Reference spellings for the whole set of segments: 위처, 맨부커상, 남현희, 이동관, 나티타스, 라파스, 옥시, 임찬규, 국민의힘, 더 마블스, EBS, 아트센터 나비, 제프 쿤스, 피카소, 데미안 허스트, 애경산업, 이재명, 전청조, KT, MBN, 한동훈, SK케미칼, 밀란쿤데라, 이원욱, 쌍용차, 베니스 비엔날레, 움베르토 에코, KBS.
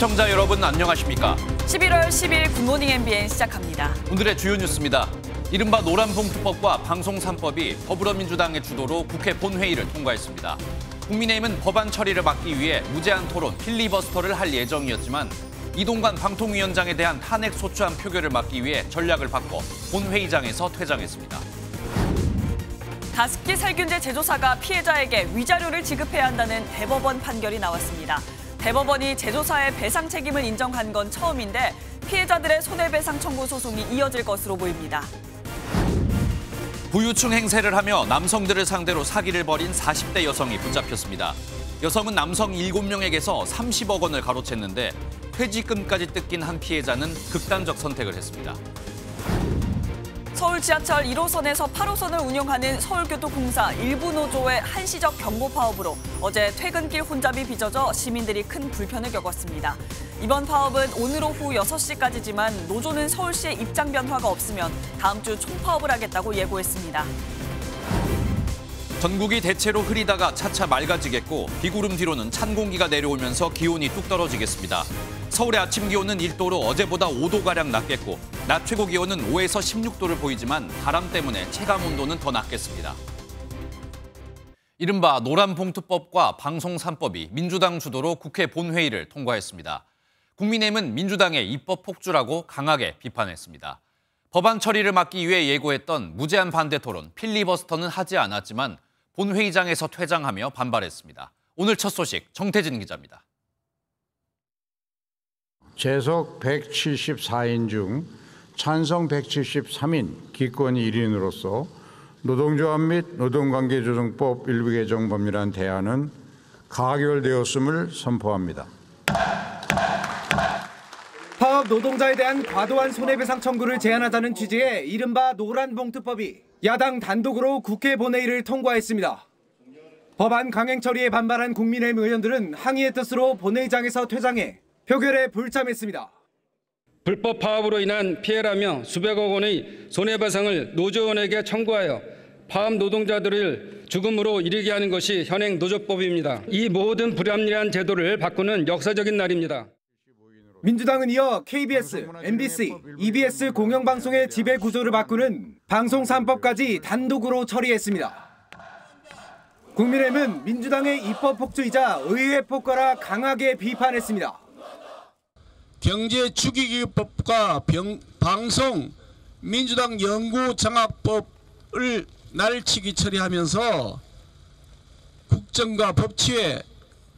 시청자 여러분 안녕하십니까? 11월 10일 굿모닝 MBN 시작합니다. 오늘의 주요 뉴스입니다. 이른바 노란봉투법과 방송3법이 더불어민주당의 주도로 국회 본회의를 통과했습니다. 국민의힘은 법안 처리를 막기 위해 무제한 토론, 필리버스터를 할 예정이었지만 이동관 방통위원장에 대한 탄핵소추안 표결을 막기 위해 전략을 바꿔 본회의장에서 퇴장했습니다. 가습기 살균제 제조사가 피해자에게 위자료를 지급해야 한다는 대법원 판결이 나왔습니다. 대법원이 제조사의 배상 책임을 인정한 건 처음인데 피해자들의 손해배상 청구 소송이 이어질 것으로 보입니다. 부유층 행세를 하며 남성들을 상대로 사기를 벌인 40대 여성이 붙잡혔습니다. 여성은 남성 7명에게서 30억 원을 가로챘는데 퇴직금까지 뜯긴 한 피해자는 극단적 선택을 했습니다. 서울 지하철 1호선에서 8호선을 운영하는 서울교통공사 일부 노조의 한시적 경보 파업으로 어제 퇴근길 혼잡이 빚어져 시민들이 큰 불편을 겪었습니다. 이번 파업은 오늘 오후 6시까지지만 노조는 서울시의 입장 변화가 없으면 다음 주 총파업을 하겠다고 예고했습니다. 전국이 대체로 흐리다가 차차 맑아지겠고 비구름 뒤로는 찬 공기가 내려오면서 기온이 뚝 떨어지겠습니다. 서울의 아침 기온은 1도로 어제보다 5도가량 낮겠고 낮 최고 기온은 5에서 16도를 보이지만 바람 때문에 체감 온도는 더 낮겠습니다. 이른바 노란봉투법과 방송3법이 민주당 주도로 국회 본회의를 통과했습니다. 국민의힘은 민주당의 입법 폭주라고 강하게 비판했습니다. 법안 처리를 막기 위해 예고했던 무제한 반대 토론, 필리버스터는 하지 않았지만 본회의장에서 퇴장하며 반발했습니다. 오늘 첫 소식 정태진 기자입니다. 재석 174인 중 찬성 173인, 기권 1인으로서 노동조합 및 노동관계조정법 일부 개정 법률안 대안은 가결되었음을 선포합니다. 파업 노동자에 대한 과도한 손해배상 청구를 제한하자는 취지의 이른바 노란봉투법이 야당 단독으로 국회 본회의를 통과했습니다. 법안 강행 처리에 반발한 국민의힘 의원들은 항의의 뜻으로 본회의장에서 퇴장해 표결에 불참했습니다. 불법 파업으로 인한 피해라며 수백억 원의 손해배상을 노조원에게 청구하여 파업 노동자들을 죽음으로 이르게 하는 것이 현행 노조법입니다. 이 모든 불합리한 제도를 바꾸는 역사적인 날입니다. 민주당은 이어 KBS, MBC, EBS 공영방송의 지배 구조를 바꾸는 방송3법까지 단독으로 처리했습니다. 국민의힘은 민주당의 입법 폭주이자 의회 폭거라 강하게 비판했습니다. 경제추기기법과 방송, 민주당 연구장학법을 날치기 처리하면서 국정과 법치의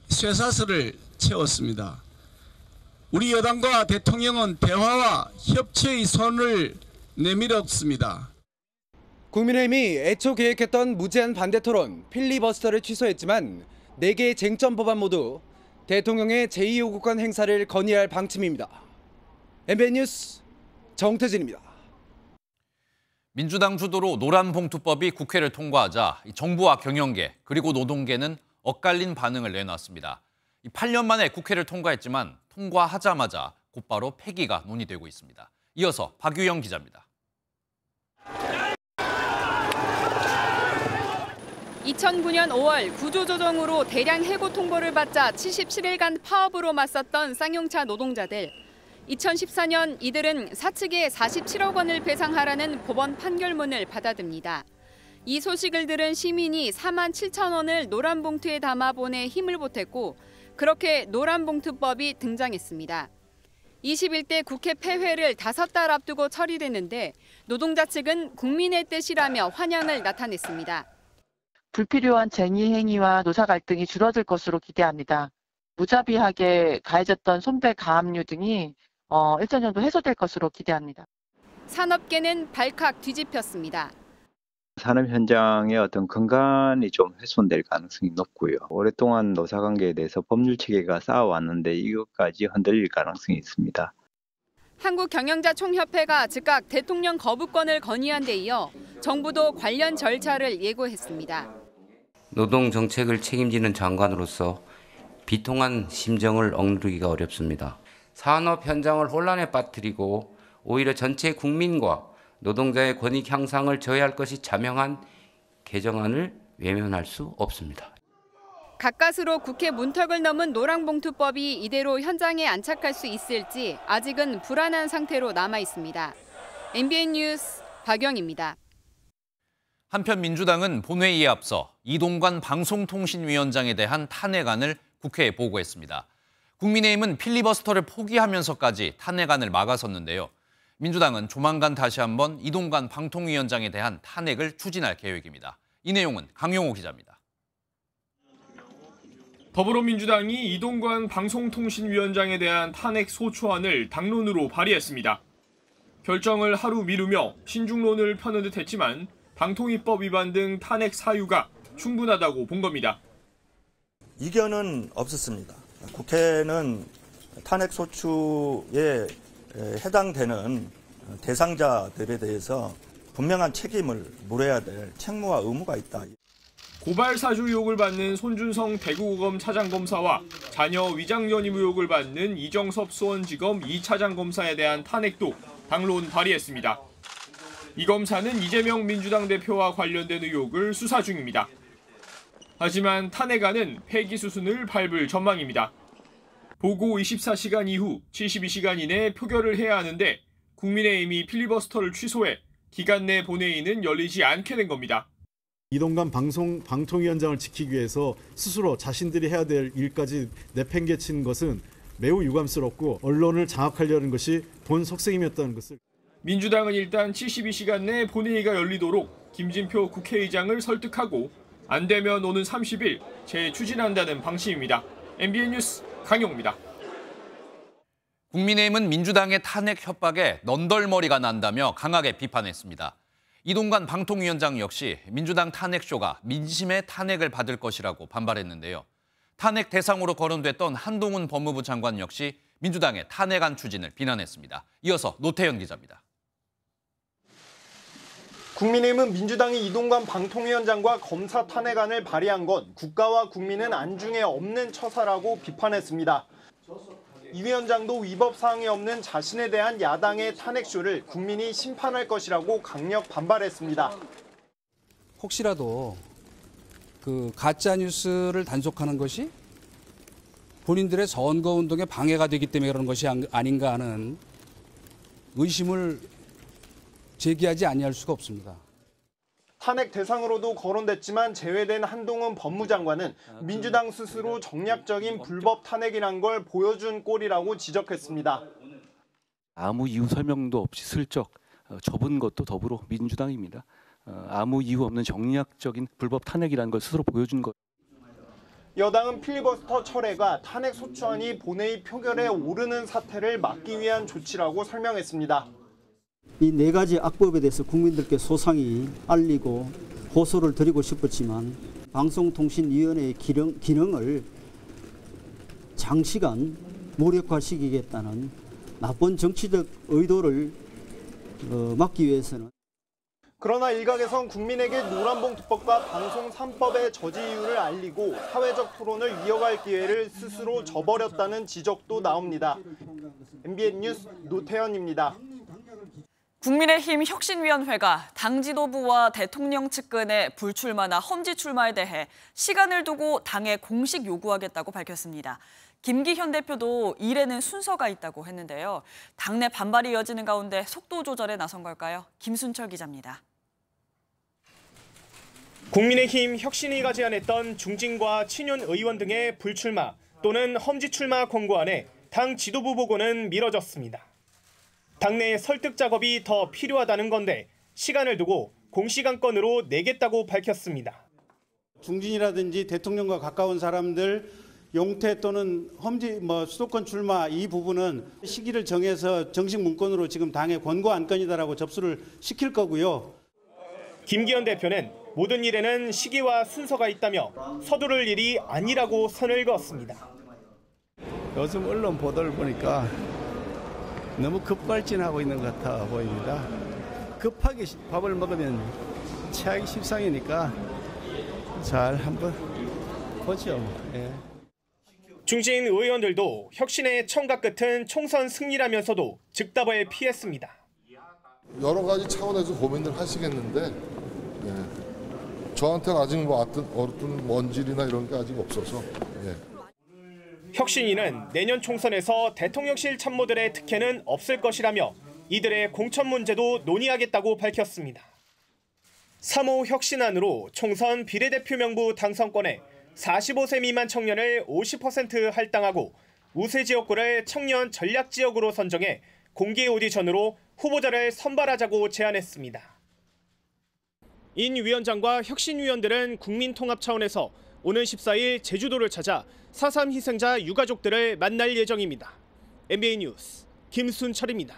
쇠사슬을 채웠습니다. 우리 여당과 대통령은 대화와 협치의 손을 내밀었습니다. 국민의힘이 애초 계획했던 무제한 반대 토론, 필리버스터를 취소했지만 4개의 쟁점 법안 모두 대통령의 제2호국간 행사를 건의할 방침입니다. MBN 뉴스 정태진입니다. 민주당 주도로 노란봉투법이 국회를 통과하자 정부와 경영계 그리고 노동계는 엇갈린 반응을 내놨습니다. 8년 만에 국회를 통과했지만 통과하자마자 곧바로 폐기가 논의되고 있습니다. 이어서 박유영 기자입니다. 2009년 5월 구조조정으로 대량 해고 통보를 받자 77일간 파업으로 맞섰던 쌍용차 노동자들. 2014년 이들은 사측에 47억 원을 배상하라는 법원 판결문을 받아듭니다. 이 소식을 들은 시민이 4만 7천 원을 노란 봉투에 담아 보내 힘을 보탰고 그렇게 노란봉투법이 등장했습니다. 21대 국회 폐회를 5달 앞두고 처리됐는데 노동자 측은 국민의 뜻이라며 환영을 나타냈습니다. 불필요한 쟁의 행위와 노사 갈등이 줄어들 것으로 기대합니다. 무자비하게 가해졌던 손배 가압류 등이 일정 정도 해소될 것으로 기대합니다. 산업계는 발칵 뒤집혔습니다. 산업 현장의 어떤 근간이 좀 훼손될 가능성이 높고요. 오랫동안 노사관계에 대해서 법률 체계가 쌓아왔는데 이것까지 흔들릴 가능성이 있습니다. 한국경영자총협회가 즉각 대통령 거부권을 건의한 데 이어 정부도 관련 절차를 예고했습니다. 노동 정책을 책임지는 장관으로서 비통한 심정을 억누르기가 어렵습니다. 산업 현장을 혼란에 빠뜨리고 오히려 전체 국민과 노동자의 권익 향상을 저해할 것이 자명한 개정안을 외면할 수 없습니다. 가까스로 국회 문턱을 넘은 노랑봉투법이 이대로 현장에 안착할 수 있을지 아직은 불안한 상태로 남아 있습니다. MBN 뉴스 박영입니다. 한편 민주당은 본회의에 앞서 이동관 방송통신위원장에 대한 탄핵안을 국회에 보고했습니다. 국민의힘은 필리버스터를 포기하면서까지 탄핵안을 막아섰는데요. 민주당은 조만간 다시 한번 이동관 방통위원장에 대한 탄핵을 추진할 계획입니다. 이 내용은 강용호 기자입니다. 더불어민주당이 이동관 방송통신위원장에 대한 탄핵 소추안을 당론으로 발의했습니다. 결정을 하루 미루며 신중론을 펴는 듯 했지만 방통위법 위반 등 탄핵 사유가 충분하다고 본 겁니다. 이견은 없었습니다. 국회는 탄핵 소추에 해당되는 대상자들에 대해서 분명한 책임을 물어야 될 책무와 의무가 있다. 고발 사주 의혹을 받는 손준성 대구고검 차장검사와 자녀 위장전임 의혹을 받는 이정섭 수원지검 2차장검사에 대한 탄핵도 당론 발의했습니다. 이 검사는 이재명 민주당 대표와 관련된 의혹을 수사 중입니다. 하지만 탄핵안은 폐기 수순을 밟을 전망입니다. 보고 24시간 이후 72시간 이내에 표결을 해야 하는데 국민의힘이 필리버스터를 취소해 기간 내 본회의는 열리지 않게 된 겁니다. 이동관 방통위원장을 지키기 위해서 스스로 자신들이 해야 될 일까지 내팽개친 것은 매우 유감스럽고 언론을 장악하려는 것이 본 속셈이었다는 것을. 민주당은 일단 72시간 내 본회의가 열리도록 김진표 국회의장을 설득하고 안 되면 오는 30일 재추진한다는 방침입니다. MBN 뉴스 강용호입니다. 국민의힘은 민주당의 탄핵 협박에 넌덜머리가 난다며 강하게 비판했습니다. 이동관 방통위원장 역시 민주당 탄핵쇼가 민심의 탄핵을 받을 것이라고 반발했는데요. 탄핵 대상으로 거론됐던 한동훈 법무부 장관 역시 민주당의 탄핵안 추진을 비난했습니다. 이어서 노태현 기자입니다. 국민의힘은 민주당이 이동관 방통위원장과 검사 탄핵안을 발의한 건 국가와 국민은 안중에 없는 처사라고 비판했습니다. 이 위원장도 위법 사항이 없는 자신에 대한 야당의 탄핵쇼를 국민이 심판할 것이라고 강력 반발했습니다. 혹시라도 가짜 뉴스를 단속하는 것이 본인들의 선거운동에 방해가 되기 때문에 그런 것이 아닌가 하는 의심을 제기하지 아니할 수가 없습니다. 탄핵 대상으로도 거론됐지만 제외된 한동훈 법무장관은 민주당 스스로 정략적인 불법 탄핵이란 걸 보여준 꼴이라고 지적했습니다. 아무 이유 설명도 없이 슬쩍 접은 것도 더불어 민주당입니다. 아무 이유 없는 정략적인 불법 탄핵이란 걸 스스로 보여준 것. 여당은 필리버스터 철회가 탄핵 소추안이 본회의 표결에 오르는 사태를 막기 위한 조치라고 설명했습니다. 이 네 가지 악법에 대해서 국민들께 소상히 알리고 호소를 드리고 싶었지만 방송통신위원회의 기능을 장시간 무력화시키겠다는 나쁜 정치적 의도를 막기 위해서는. 그러나 일각에선 국민에게 노란봉투법과 방송 3법의 저지 이유를 알리고 사회적 토론을 이어갈 기회를 스스로 저버렸다는 지적도 나옵니다. MBN 뉴스 노태현입니다. 국민의힘 혁신위원회가 당 지도부와 대통령 측근의 불출마나 험지 출마에 대해 시간을 두고 당에 공식 요구하겠다고 밝혔습니다. 김기현 대표도 일에는 순서가 있다고 했는데요. 당내 반발이 이어지는 가운데 속도 조절에 나선 걸까요? 김순철 기자입니다. 국민의힘 혁신위가 제안했던 중진과 친윤 의원 등의 불출마 또는 험지 출마 권고안에 당 지도부 보고는 미뤄졌습니다. 당내의 설득 작업이 더 필요하다는 건데 시간을 두고 공시안건으로 내겠다고 밝혔습니다. 중진이라든지 대통령과 가까운 사람들 용태 또는 험지 수도권 출마 이 부분은 시기를 정해서 정식 문건으로 지금 당의 권고 안건이다라고 접수를 시킬 거고요. 김기현 대표는 모든 일에는 시기와 순서가 있다며 서두를 일이 아니라고 선을 그었습니다. 요즘 언론 보도를 보니까 너무 급발진하고 있는 것 같아 보입니다. 급하게 밥을 먹으면 체하기 십상이니까 잘 한번 보죠. 예. 중진 의원들도 혁신의 청각 끝은 총선 승리라면서도 즉답을 피했습니다. 여러 가지 차원에서 고민을 하시겠는데 저한테는 아직 어떤 원질이나 이런 게 아직 없어서. 예. 혁신위는 내년 총선에서 대통령실 참모들의 특혜는 없을 것이라며 이들의 공천 문제도 논의하겠다고 밝혔습니다. 3호 혁신안으로 총선 비례대표 명부 당선권에 45세 미만 청년을 50% 할당하고 우세 지역구를 청년 전략지역으로 선정해 공개 오디션으로 후보자를 선발하자고 제안했습니다. 인 위원장과 혁신위원들은 국민통합 차원에서 오는 14일 제주도를 찾아 4.3 희생자 유가족들을 만날 예정입니다. MBN 뉴스 김순철입니다.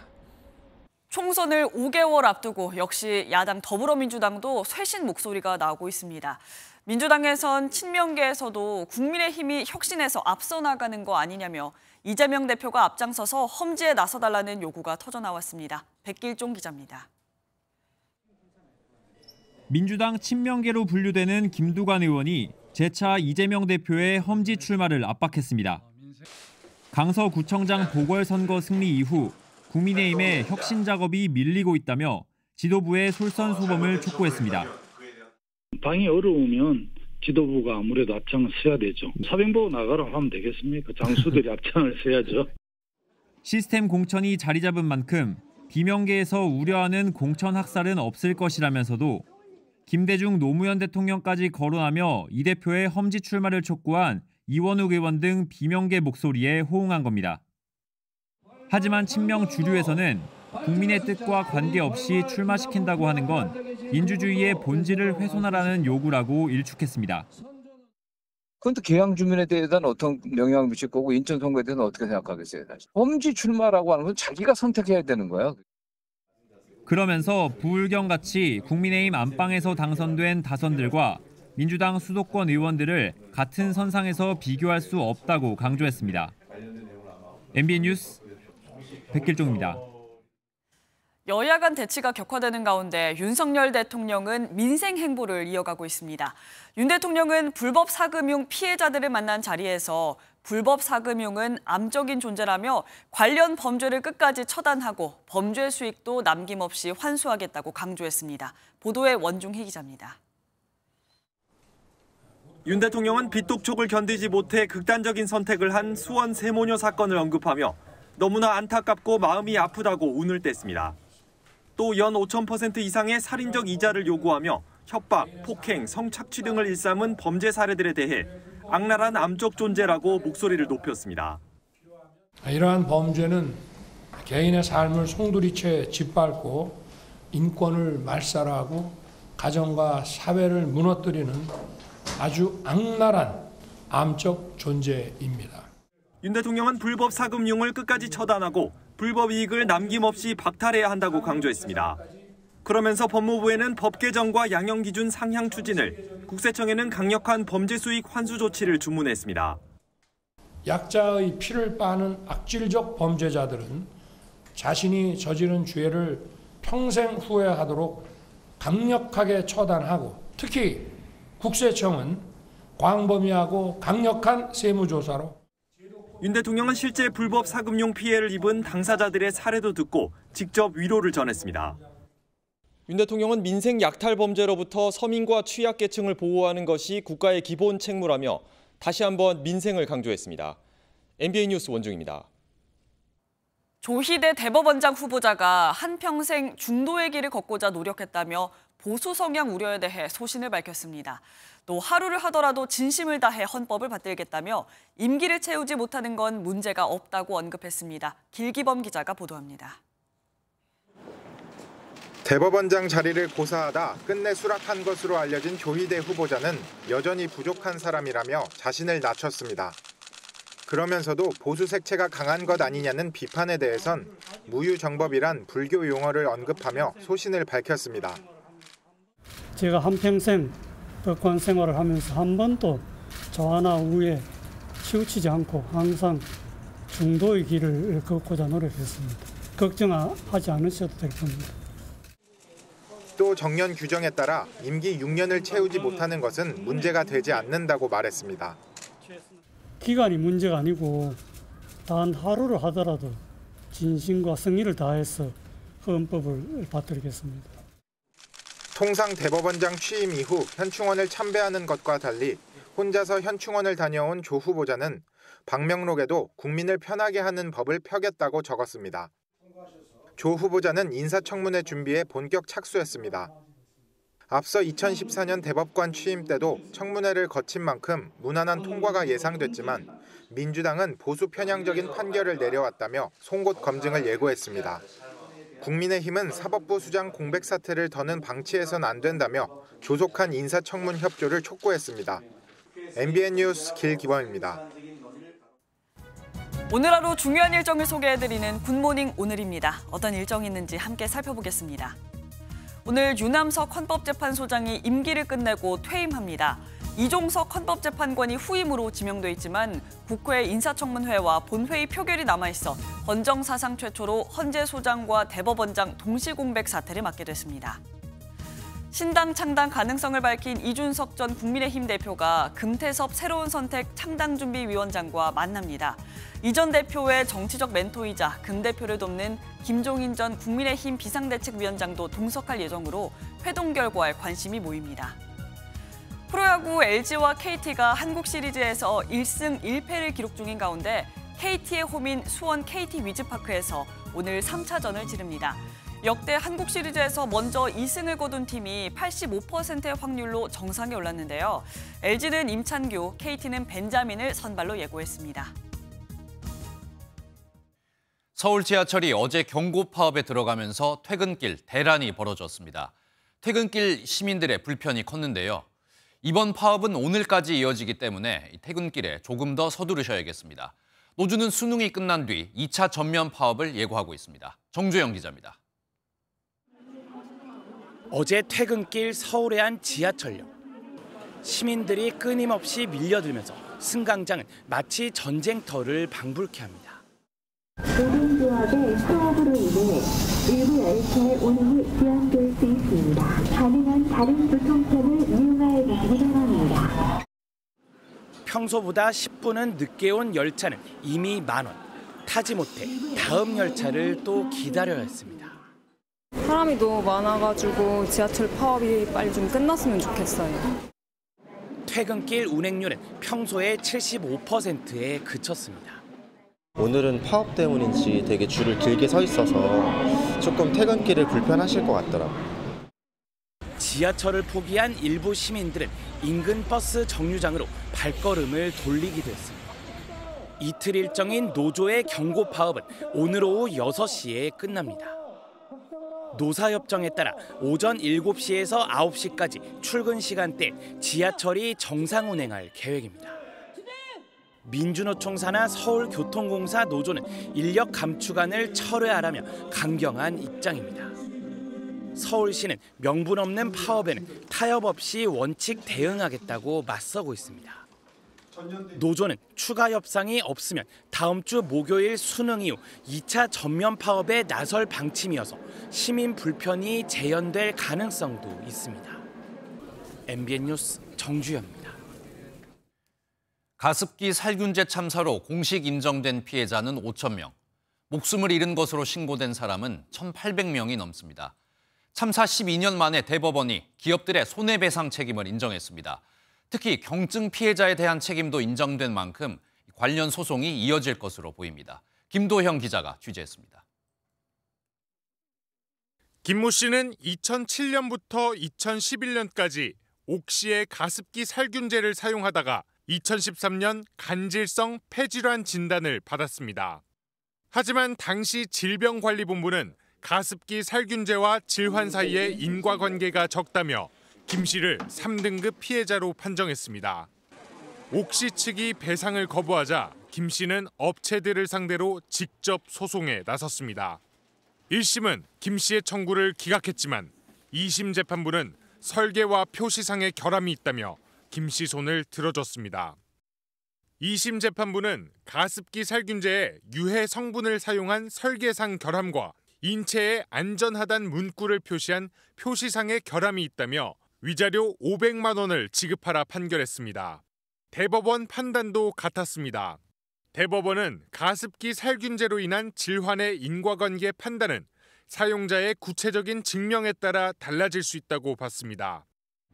총선을 5개월 앞두고 역시 야당 더불어민주당도 쇄신 목소리가 나오고 있습니다. 민주당에선 친명계에서도 국민의힘이 혁신에서 앞서 나가는 거 아니냐며 이재명 대표가 앞장서서 험지에 나서달라는 요구가 터져나왔습니다. 백길종 기자입니다. 민주당 친명계로 분류되는 김두관 의원이 재차 이재명 대표의 험지 출마를 압박했습니다. 강서구청장 보궐선거 승리 이후 국민의힘의 혁신 작업이 밀리고 있다며 지도부의 솔선수범을 촉구했습니다. 당이 어려우면 지도부가 아무래도 앞장을 서야 되죠. 사병보고 나가라고 하면 되겠습니까? 장수들이 앞장을 서야죠. 시스템 공천이 자리 잡은 만큼 비명계에서 우려하는 공천 학살은 없을 것이라면서도 김대중 노무현 대통령까지 거론하며 이 대표의 험지 출마를 촉구한 이원욱 의원 등 비명계 목소리에 호응한 겁니다. 하지만 친명 주류에서는 국민의 뜻과 관계없이 출마시킨다고 하는 건 민주주의의 본질을 훼손하라는 요구라고 일축했습니다. 그건 또 개항 주민에 대해서는 어떤 영향을 미칠 거고 인천 선거에 대해서는 어떻게 생각하겠어요? 험지 출마라고 하는 건 자기가 선택해야 되는 거야. 그러면서 부울경같이 국민의힘 안방에서 당선된 다선들과 민주당 수도권 의원들을 같은 선상에서 비교할 수 없다고 강조했습니다. MBN 뉴스 백길종입니다. 여야 간 대치가 격화되는 가운데 윤석열 대통령은 민생 행보를 이어가고 있습니다. 윤 대통령은 불법 사금융 피해자들을 만난 자리에서 불법 사금융은 암적인 존재라며 관련 범죄를 끝까지 처단하고 범죄 수익도 남김없이 환수하겠다고 강조했습니다. 보도에 원중희 기자입니다. 윤 대통령은 빚독촉을 견디지 못해 극단적인 선택을 한 수원 세모녀 사건을 언급하며 너무나 안타깝고 마음이 아프다고 운을 뗐습니다. 또 연 5,000% 이상의 살인적 이자를 요구하며 협박, 폭행, 성착취 등을 일삼은 범죄 사례들에 대해 악랄한 암적 존재라고 목소리를 높였습니다. 이러한 범죄는 개인의 삶을 송두리째 짓밟고 인권을 말살하고 가정과 사회를 무너뜨리는 아주 악랄한 암적 존재입니다. 윤 대통령은 불법 사금융을 끝까지 처단하고 불법 이익을 남김없이 박탈해야 한다고 강조했습니다. 그러면서 법무부에는 법 개정과 양형 기준 상향 추진을, 국세청에는 강력한 범죄 수익 환수 조치를 주문했습니다. 약자의 피를 빠는 악질적 범죄자들은 자신이 저지른 죄를 평생 후회하도록 강력하게 처단하고, 특히 국세청은 광범위하고 강력한 세무조사로. 윤 대통령은 실제 불법 사금융 피해를 입은 당사자들의 사례도 듣고 직접 위로를 전했습니다. 윤 대통령은 민생 약탈 범죄로부터 서민과 취약계층을 보호하는 것이 국가의 기본 책무라며 다시 한번 민생을 강조했습니다. MBN 뉴스 원중입니다. 조희대 대법원장 후보자가 한평생 중도의 길을 걷고자 노력했다며 보수 성향 우려에 대해 소신을 밝혔습니다. 또 하루를 하더라도 진심을 다해 헌법을 받들겠다며 임기를 채우지 못하는 건 문제가 없다고 언급했습니다. 길기범 기자가 보도합니다. 대법원장 자리를 고사하다 끝내 수락한 것으로 알려진 조희대 후보자는 여전히 부족한 사람이라며 자신을 낮췄습니다. 그러면서도 보수 색채가 강한 것 아니냐는 비판에 대해선 무유정법이란 불교 용어를 언급하며 소신을 밝혔습니다. 제가 한평생 법관 생활을 하면서 한 번도 좌나 우에 치우치지 않고 항상 중도의 길을 걷고자 노력했습니다. 걱정하지 않으셔도 될 겁니다. 또 정년 규정에 따라 임기 6년을 채우지 못하는 것은 문제가 되지 않는다고 말했습니다. 기간이 문제가 아니고 단 하루를 하더라도 진심과 성의를 다해서 헌법을 받들겠습니다. 통상 대법원장 취임 이후 현충원을 참배하는 것과 달리 혼자서 현충원을 다녀온 조 후보자는 방명록에도 국민을 편하게 하는 법을 펴겠다고 적었습니다. 조 후보자는 인사청문회 준비에 본격 착수했습니다. 앞서 2014년 대법관 취임 때도 청문회를 거친 만큼 무난한 통과가 예상됐지만 민주당은 보수 편향적인 판결을 내려왔다며 송곳 검증을 예고했습니다. 국민의힘은 사법부 수장 공백 사태를 더는 방치해선 안 된다며 조속한 인사청문 협조를 촉구했습니다. MBN 뉴스 길기범입니다. 오늘 하루 중요한 일정을 소개해드리는 굿모닝 오늘입니다. 어떤 일정이 있는지 함께 살펴보겠습니다. 오늘 유남석 헌법재판소장이 임기를 끝내고 퇴임합니다. 이종석 헌법재판관이 후임으로 지명돼 있지만 국회 인사청문회와 본회의 표결이 남아있어 헌정 사상 최초로 헌재 소장과 대법원장 동시 공백 사태를 맞게 됐습니다. 신당 창당 가능성을 밝힌 이준석 전 국민의힘 대표가 금태섭 새로운 선택 창당준비위원장과 만납니다. 이 전 대표의 정치적 멘토이자 금 대표를 돕는 김종인 전 국민의힘 비상대책위원장도 동석할 예정으로 회동 결과에 관심이 모입니다. 프로야구 LG와 KT가 한국 시리즈에서 1승 1패를 기록 중인 가운데 KT의 홈인 수원 KT 위즈파크에서 오늘 3차전을 치릅니다. 역대 한국 시리즈에서 먼저 2승을 거둔 팀이 85%의 확률로 정상에 올랐는데요. LG는 임찬규, KT는 벤자민을 선발로 예고했습니다. 서울 지하철이 어제 경고 파업에 들어가면서 퇴근길 대란이 벌어졌습니다. 퇴근길 시민들의 불편이 컸는데요. 이번 파업은 오늘까지 이어지기 때문에 퇴근길에 조금 더 서두르셔야겠습니다. 노주는 수능이 끝난 뒤 2차 전면 파업을 예고하고 있습니다. 정주영 기자입니다. 어제 퇴근길 서울의 한 지하철역. 시민들이 끊임없이 밀려들면서 승강장은 마치 전쟁터를 방불케 합니다. 노동조합의 파업으로 인해 일부 열차의 운행이 지연될 수 있습니다. 가능한 다른 교통편을 이용하여 주시기 바랍니다. 평소보다 10분은 늦게 온 열차는 이미 만원. 타지 못해 다음 열차를 또 기다려야 했습니다. 사람이 너무 많아가지고 지하철 파업이 빨리 좀 끝났으면 좋겠어요. 퇴근길 운행률은 평소의 75%에 그쳤습니다. 오늘은 파업 때문인지 되게 줄을 길게 서 있어서 조금 퇴근길을 불편하실 것 같더라고요. 지하철을 포기한 일부 시민들은 인근 버스 정류장으로 발걸음을 돌리기도 했습니다. 이틀 일정인 노조의 경고 파업은 오늘 오후 6시에 끝납니다. 노사협정에 따라 오전 7시에서 9시까지 출근 시간대 지하철이 정상 운행할 계획입니다. 민주노총 산하 서울교통공사 노조는 인력 감축안을 철회하라며 강경한 입장입니다. 서울시는 명분 없는 파업에는 타협 없이 원칙 대응하겠다고 맞서고 있습니다. 노조는 추가 협상이 없으면 다음 주 목요일 수능 이후 2차 전면 파업에 나설 방침이어서 시민 불편이 재현될 가능성도 있습니다. MBN 뉴스 정주현입니다. 가습기 살균제 참사로 공식 인정된 피해자는 5천 명, 목숨을 잃은 것으로 신고된 사람은 1,800명이 넘습니다. 참사 12년 만에 대법원이 기업들의 손해배상 책임을 인정했습니다. 특히 경증 피해자에 대한 책임도 인정된 만큼 관련 소송이 이어질 것으로 보입니다. 김도형 기자가 취재했습니다. 김모 씨는 2007년부터 2011년까지 옥시의 가습기 살균제를 사용하다가 2013년 간질성 폐질환 진단을 받았습니다. 하지만 당시 질병관리본부는 가습기 살균제와 질환 사이의 인과관계가 적다며 김 씨를 3등급 피해자로 판정했습니다. 옥시 측이 배상을 거부하자 김 씨는 업체들을 상대로 직접 소송에 나섰습니다. 1심은 김 씨의 청구를 기각했지만 2심 재판부는 설계와 표시상의 결함이 있다며 김 씨 손을 들어줬습니다. 2심 재판부는 가습기 살균제에 유해 성분을 사용한 설계상 결함과 인체에 안전하단 문구를 표시한 표시상의 결함이 있다며 위자료 500만 원을 지급하라 판결했습니다. 대법원 판단도 같았습니다. 대법원은 가습기 살균제로 인한 질환의 인과관계 판단은 사용자의 구체적인 증명에 따라 달라질 수 있다고 봤습니다.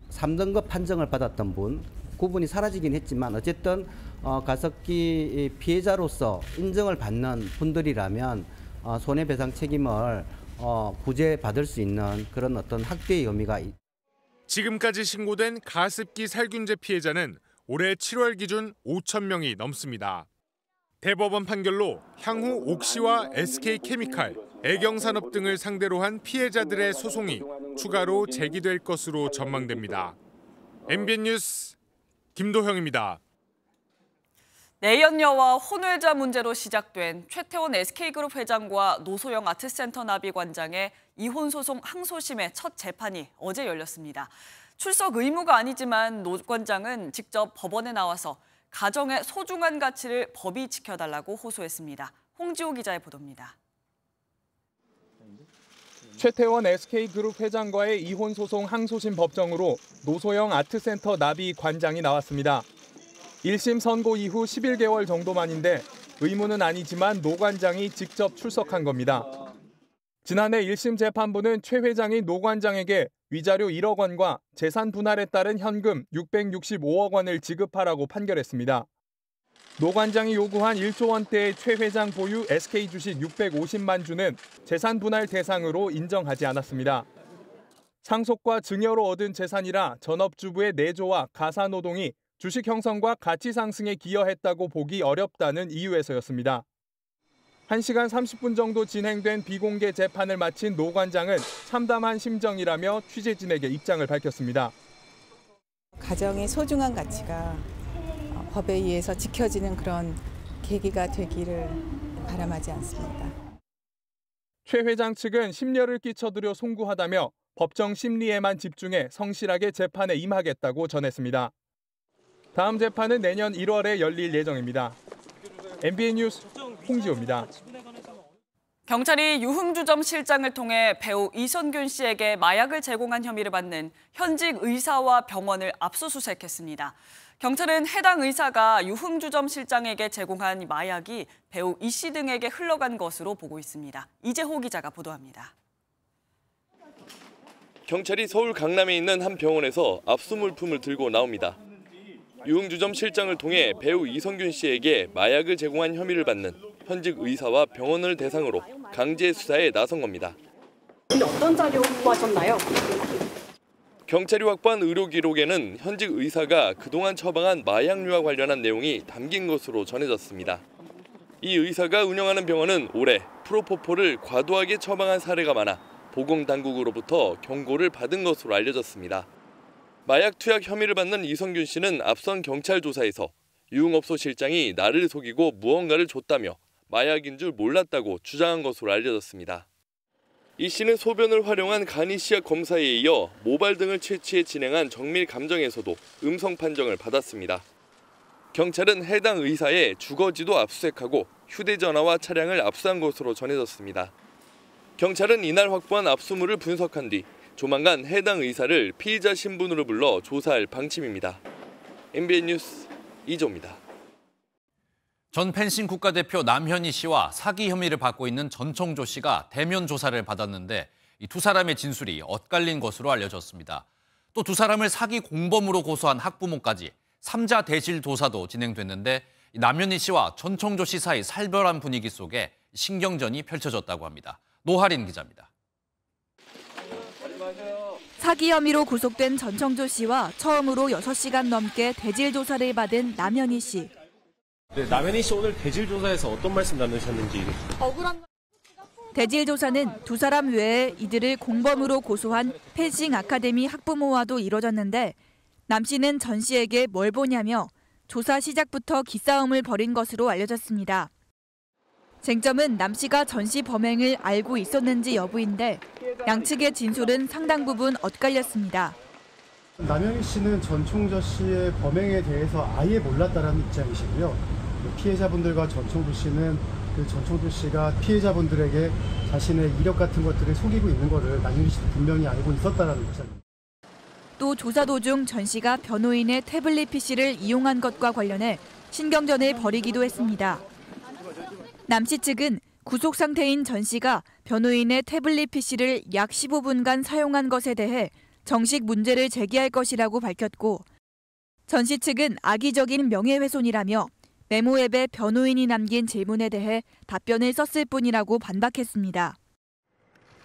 3등급 판정을 받았던 분, 구분이 사라지긴 했지만 어쨌든 가습기 피해자로서 인정을 받는 분들이라면 손해배상 책임을 구제받을 수 있는 그런 어떤 학대의 의미가 있습니다. 지금까지 신고된 가습기 살균제 피해자는 올해 7월 기준 5천 명이 넘습니다. 대법원 판결로 향후 옥시와 SK케미칼, 애경산업 등을 상대로 한 피해자들의 소송이 추가로 제기될 것으로 전망됩니다. MBN 뉴스 김도형입니다. 내연녀와 혼외자 문제로 시작된 최태원 SK그룹 회장과 노소영 아트센터 나비 관장의 이혼 소송 항소심의 첫 재판이 어제 열렸습니다. 출석 의무가 아니지만 노 관장은 직접 법원에 나와서 가정의 소중한 가치를 법이 지켜달라고 호소했습니다. 홍지호 기자의 보도입니다. 최태원 SK그룹 회장과의 이혼 소송 항소심 법정으로 노소영 아트센터 나비 관장이 나왔습니다. 1심 선고 이후 11개월 정도만인데 의무는 아니지만 노 관장이 직접 출석한 겁니다. 지난해 1심 재판부는 최 회장이 노 관장에게 위자료 1억 원과 재산 분할에 따른 현금 665억 원을 지급하라고 판결했습니다. 노 관장이 요구한 1조 원대의 최 회장 보유 SK 주식 650만 주는 재산 분할 대상으로 인정하지 않았습니다. 상속과 증여로 얻은 재산이라 전업주부의 내조와 가사노동이 주식 형성과 가치 상승에 기여했다고 보기 어렵다는 이유에서였습니다. 1시간 30분 정도 진행된 비공개 재판을 마친 노 관장은 참담한 심정이라며 취재진에게 입장을 밝혔습니다. 가정의 소중한 가치가 법에 의해서 지켜지는 그런 계기가 되기를 바람하지 않습니다. 최 회장 측은 심려를 끼쳐드려 송구하다며 법정 심리에만 집중해 성실하게 재판에 임하겠다고 전했습니다. 다음 재판은 내년 1월에 열릴 예정입니다. MBN 뉴스 홍지호입니다. 경찰이 유흥주점 실장을 통해 배우 이선균 씨에게 마약을 제공한 혐의를 받는 현직 의사와 병원을 압수수색했습니다. 경찰은 해당 의사가 유흥주점 실장에게 제공한 마약이 배우 이 씨 등에게 흘러간 것으로 보고 있습니다. 이재호 기자가 보도합니다. 경찰이 서울 강남에 있는 한 병원에서 압수물품을 들고 나옵니다. 유흥주점 실장을 통해 배우 이선균 씨에게 마약을 제공한 혐의를 받는 현직 의사와 병원을 대상으로 강제 수사에 나선 겁니다. 어떤 자료 구하셨나요? 경찰이 확보한 의료 기록에는 현직 의사가 그동안 처방한 마약류와 관련한 내용이 담긴 것으로 전해졌습니다. 이 의사가 운영하는 병원은 올해 프로포폴을 과도하게 처방한 사례가 많아 보건당국으로부터 경고를 받은 것으로 알려졌습니다. 마약 투약 혐의를 받는 이선균 씨는 앞선 경찰 조사에서 유흥업소 실장이 나를 속이고 무언가를 줬다며 마약인 줄 몰랐다고 주장한 것으로 알려졌습니다. 이 씨는 소변을 활용한 간이시약 검사에 이어 모발 등을 채취해 진행한 정밀 감정에서도 음성 판정을 받았습니다. 경찰은 해당 의사의 주거지도 압수수색하고 휴대전화와 차량을 압수한 것으로 전해졌습니다. 경찰은 이날 확보한 압수물을 분석한 뒤 조만간 해당 의사를 피의자 신분으로 불러 조사할 방침입니다. MBN 뉴스 이조입니다. 전 펜싱 국가대표 남현희 씨와 사기 혐의를 받고 있는 전청조 씨가 대면 조사를 받았는데 이 두 사람의 진술이 엇갈린 것으로 알려졌습니다. 또 두 사람을 사기 공범으로 고소한 학부모까지 3자 대질 조사도 진행됐는데 남현희 씨와 전청조 씨 사이 살벌한 분위기 속에 신경전이 펼쳐졌다고 합니다. 노하린 기자입니다. 사기 혐의로 구속된 전청조 씨와 처음으로 6시간 넘게 대질 조사를 받은 남현희 씨. 네, 남현희 씨 오늘 대질 조사에서 어떤 말씀 나누셨는지. 대질 조사는 두 사람 외에 이들을 공범으로 고소한 펜싱 아카데미 학부모와도 이뤄졌는데 남 씨는 전 씨에게 뭘 보냐며 조사 시작부터 기싸움을 벌인 것으로 알려졌습니다. 쟁점은 남 씨가 전 씨 범행을 알고 있었는지 여부인데 양측의 진술은 상당 부분 엇갈렸습니다. 남현희 씨는 전청조 씨의 범행에 대해서 아예 몰랐다라는 입장이시고요. 피해자분들과 전청조 씨는 전청조 씨가 피해자분들에게 자신의 이력 같은 것들을 속이고 있는 것을 남현희 씨도 분명히 알고 있었다라는 입장입니다. 또 조사 도중 전 씨가 변호인의 태블릿 PC를 이용한 것과 관련해 신경전을 벌이기도 했습니다. 남 씨 측은 구속 상태인 전 씨가 변호인의 태블릿 PC를 약 15분간 사용한 것에 대해 정식 문제를 제기할 것이라고 밝혔고, 전 씨 측은 악의적인 명예훼손이라며 메모앱에 변호인이 남긴 질문에 대해 답변을 썼을 뿐이라고 반박했습니다.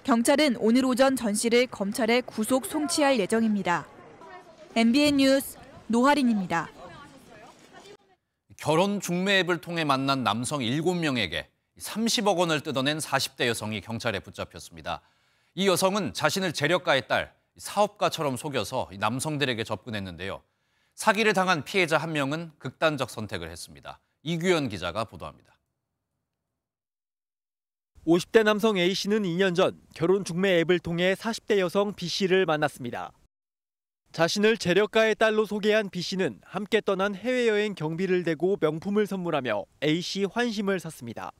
경찰은 오늘 오전 전 씨를 검찰에 구속 송치할 예정입니다. MBN 뉴스 노하린입니다. 결혼 중매 앱을 통해 만난 남성 7명에게 30억 원을 뜯어낸 40대 여성이 경찰에 붙잡혔습니다. 이 여성은 자신을 재력가의 딸, 사업가처럼 속여서 남성들에게 접근했는데요. 사기를 당한 피해자 1명은 극단적 선택을 했습니다. 이규현 기자가 보도합니다. 50대 남성 A씨는 2년 전 결혼 중매 앱을 통해 40대 여성 B씨를 만났습니다. 자신을 재력가의 딸로 소개한 B씨는 함께 떠난 해외여행 경비를 대고 명품을 선물하며 A씨 환심을 샀습니다.